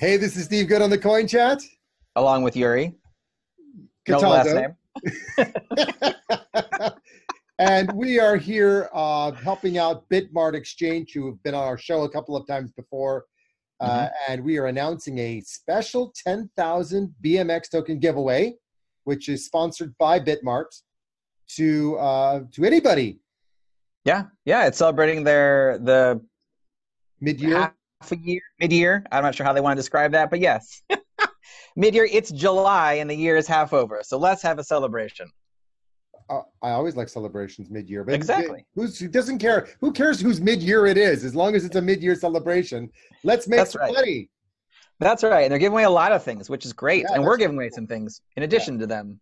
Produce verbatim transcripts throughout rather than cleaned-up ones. Hey, this is Steve Good on The Coin Chat. Along with Yuri. No last name. And we are here uh, helping out BitMart Exchange, who have been on our show a couple of times before. Uh, mm-hmm. And we are announcing a special ten thousand B M X token giveaway, which is sponsored by BitMart to uh, to anybody. Yeah, yeah, it's celebrating their the mid-year, half a year, mid-year. I'm not sure how they want to describe that, but yes, mid-year. It's July, and the year is half over, so let's have a celebration. Uh, I always like celebrations mid-year, but exactly. Who's, who doesn't care? Who cares whose mid-year it is? As long as it's a mid-year celebration, let's make some money. That's right. And they're giving away a lot of things, which is great. Yeah, and we're giving away some things in addition yeah. to them.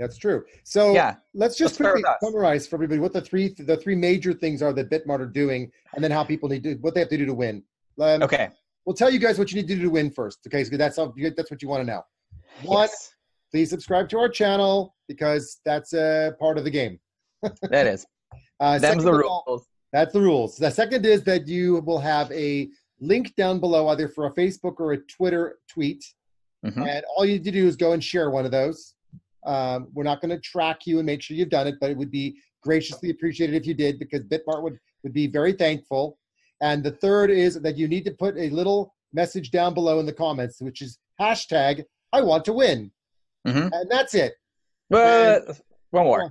That's true. So yeah. let's just quickly summarize for everybody what the three the three major things are that BitMart are doing, and then how people need to what they have to do to win. Um, okay. We'll tell you guys what you need to do to win first. Okay, so that's how, that's what you want to know. One. Yes. Please subscribe to our channel because that's a part of the game. That is. Uh, that's the rules. All, that's the rules. The second is that you will have a link down below either for a Facebook or a Twitter tweet. Mm-hmm. And all you need to do is go and share one of those. Um, we're not going to track you and make sure you've done it, but it would be graciously appreciated if you did because BitMart would, would be very thankful. And the third is that you need to put a little message down below in the comments, which is hashtag I want to win. Mm-hmm. And that's it. But uh, one more. Uh,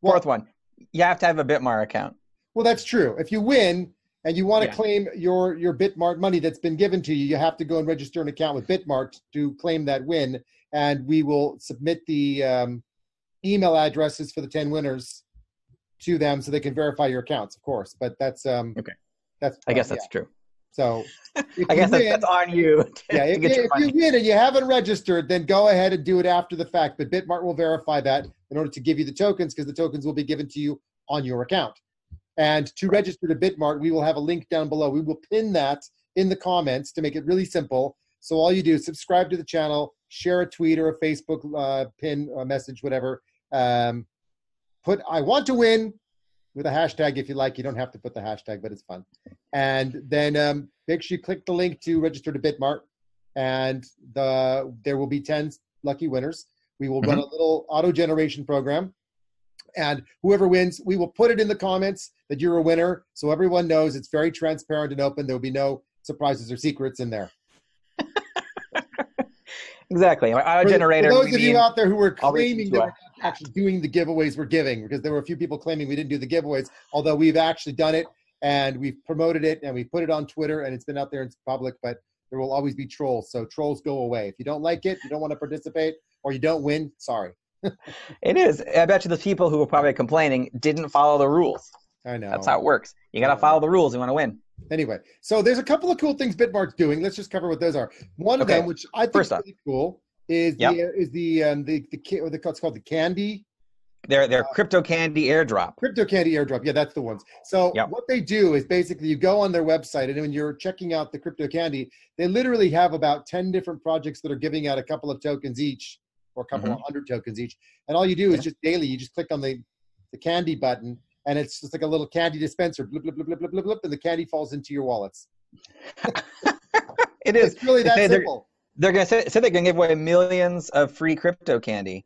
well, Fourth one. You have to have a BitMart account. Well, that's true. If you win and you want to yeah. claim your, your BitMart money that's been given to you, you have to go and register an account with BitMart to claim that win. And we will submit the um, email addresses for the ten winners to them so they can verify your accounts, of course. But that's um, – okay. That's, I guess uh, that's yeah. true. So I guess win, that's on you. To, yeah, to get if, your if money. You win and you haven't registered, then go ahead and do it after the fact. But BitMart will verify that in order to give you the tokens because the tokens will be given to you on your account. And to register to BitMart, we will have a link down below. We will pin that in the comments to make it really simple. So all you do is subscribe to the channel, share a tweet or a Facebook uh, pin, a message, whatever. Um, put I want to win. With a hashtag if you like. You don't have to put the hashtag, but it's fun. And then um, make sure you click the link to register to BitMart, and the there will be ten lucky winners. We will mm-hmm. run a little auto-generation program, and whoever wins, we will put it in the comments that you're a winner, so everyone knows it's very transparent and open. There will be no surprises or secrets in there. Exactly. Our auto-generator. For, for those of you out there who were claiming that we're not actually doing the giveaways we're giving, because there were a few people claiming we didn't do the giveaways, although we've actually done it and we've promoted it and we put it on Twitter and it's been out there in public, but there will always be trolls. So trolls go away. If you don't like it, you don't want to participate, or you don't win, sorry. It is. I bet you the people who were probably complaining didn't follow the rules. I know. That's how it works. You got to follow the rules. You want to win. Anyway, so there's a couple of cool things BitMart's doing. Let's just cover what those are. One okay. of them, which I think First is really up. cool, is yep. the is the um, the the or the it's called the candy. They're they're uh, crypto candy airdrop. Crypto candy airdrop. Yeah, that's the ones. So yep. what they do is basically you go on their website, and when you're checking out the crypto candy, they literally have about ten different projects that are giving out a couple of tokens each, or a couple mm-hmm. of hundred tokens each. And all you do is yeah. just daily, you just click on the the candy button. And it's just like a little candy dispenser, blip, blip, blip, blip, blip, blip, blip, and the candy falls into your wallets. It is. It's really that they're, simple. They're, they're going to say they're going to give away millions of free crypto candy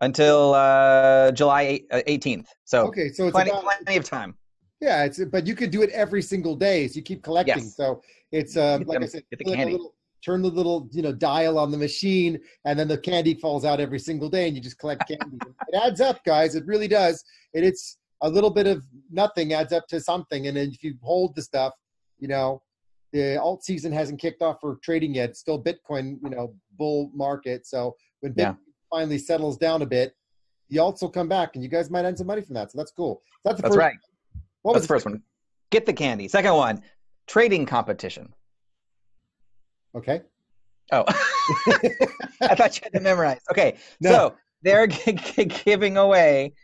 until uh, July eighteenth. So, okay, so it's plenty, about, plenty of time. Yeah, it's but you could do it every single day, so you keep collecting. Yes. So it's um, like them, I said, get the candy. A little, turn the little you know dial on the machine, and then the candy falls out every single day, and you just collect candy. It adds up, guys. It really does. It, it's a little bit of nothing adds up to something. And then if you hold the stuff, you know, the alt season hasn't kicked off for trading yet. It's still Bitcoin, you know, bull market. So when Bitcoin yeah. finally settles down a bit, the alts will come back and you guys might earn some money from that. So that's cool. That's, the that's first right. One. What that's was the first one? Get the candy. Second one, trading competition. Okay. Oh, I thought you had to memorize. Okay. No. So they're giving away,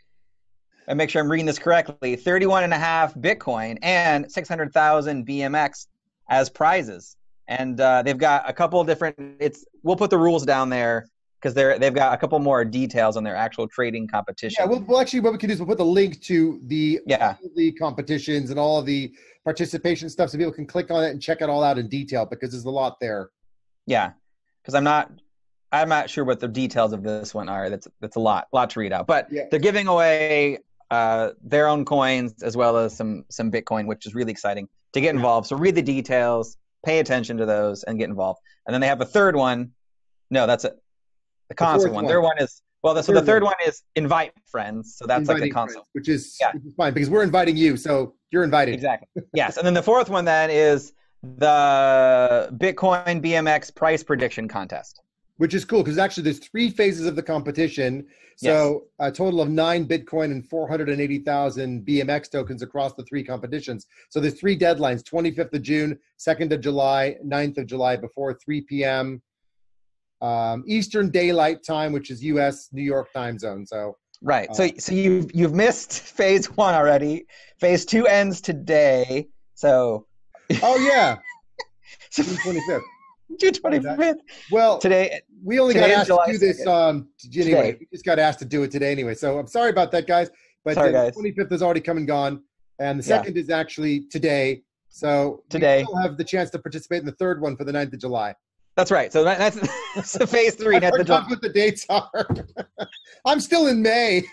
and make sure I'm reading this correctly, thirty-one and a half Bitcoin and six hundred thousand B M X as prizes. And uh, they've got a couple of different, it's, we'll put the rules down there because they're, they've got a couple more details on their actual trading competition. Yeah, we'll, we'll actually, what we can do is we'll put the link to the, yeah. all the competitions and all of the participation stuff so people can click on it and check it all out in detail because there's a lot there. Yeah, because I'm not I'm not sure what the details of this one are. That's that's a lot lot to read out. But yeah. They're giving away uh, their own coins as well as some some Bitcoin, which is really exciting to get involved. So read the details, pay attention to those, and get involved. And then they have a third one. No, that's a, the console one. one. Their one is well. The, so the third one. one is invite friends. So that's Inviting like the console, friends, which is yeah. which is fine because we're inviting you, so you're invited. Exactly. Yes, and then the fourth one then is the Bitcoin B M X price prediction contest, which is cool because actually there's three phases of the competition. So yes. A total of nine Bitcoin and four hundred eighty thousand B M X tokens across the three competitions. So there's three deadlines: twenty-fifth of June, second of July, ninth of July before three p.m. Um, Eastern Daylight Time, which is U S New York time zone. So right. Uh, so so you've you've missed phase one already. Phase two ends today. So oh yeah, June twenty-fifth. June twenty-fifth. Well, today we only today got asked July to do this. Um, anyway, today. We just got asked to do it today anyway. So I'm sorry about that, guys. But sorry, the guys. twenty-fifth is already come and gone, and the second yeah. is actually today. So today we still have the chance to participate in the third one for the ninth of July. That's right. So that's, that's the phase three. I forgot what the dates are. I'm still in May.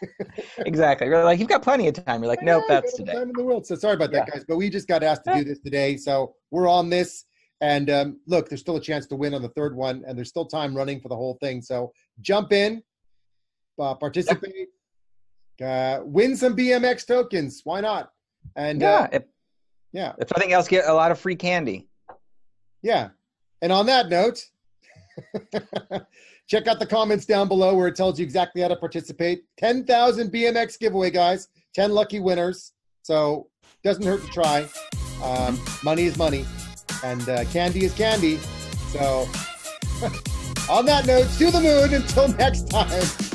Exactly. We're like, you've got plenty of time. You're like, I nope, know, that's today. Time in the world. So sorry about yeah. that, guys. But we just got asked to do this today, so we're on this. And um, look, there's still a chance to win on the third one, and there's still time running for the whole thing. So jump in, uh, participate, uh, win some B M X tokens. Why not? And yeah, uh, if, yeah. If nothing else, get a lot of free candy. Yeah. And on that note, check out the comments down below where it tells you exactly how to participate. ten thousand B M X giveaway, guys. ten lucky winners. So doesn't hurt to try. Um, money is money. And uh, candy is candy. So on that note, to the moon until next time.